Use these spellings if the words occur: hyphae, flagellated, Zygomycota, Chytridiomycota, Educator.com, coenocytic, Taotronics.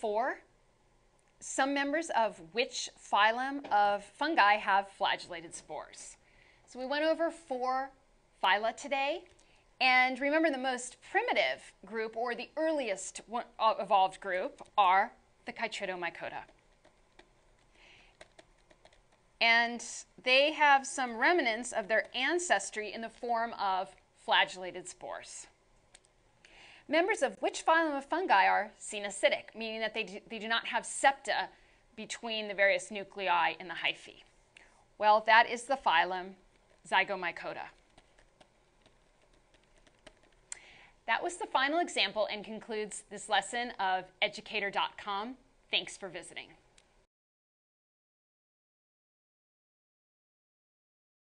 4, some members of which phylum of fungi have flagellated spores? So we went over 4 phyla today. And remember, the most primitive group, or the earliest evolved group, are the Chytridiomycota. And they have some remnants of their ancestry in the form of flagellated spores. Members of which phylum of fungi are coenocytic, meaning that they do not have septa between the various nuclei in the hyphae? Well, that is the phylum Zygomycota. That was the final example and concludes this lesson of Educator.com. Thanks for visiting.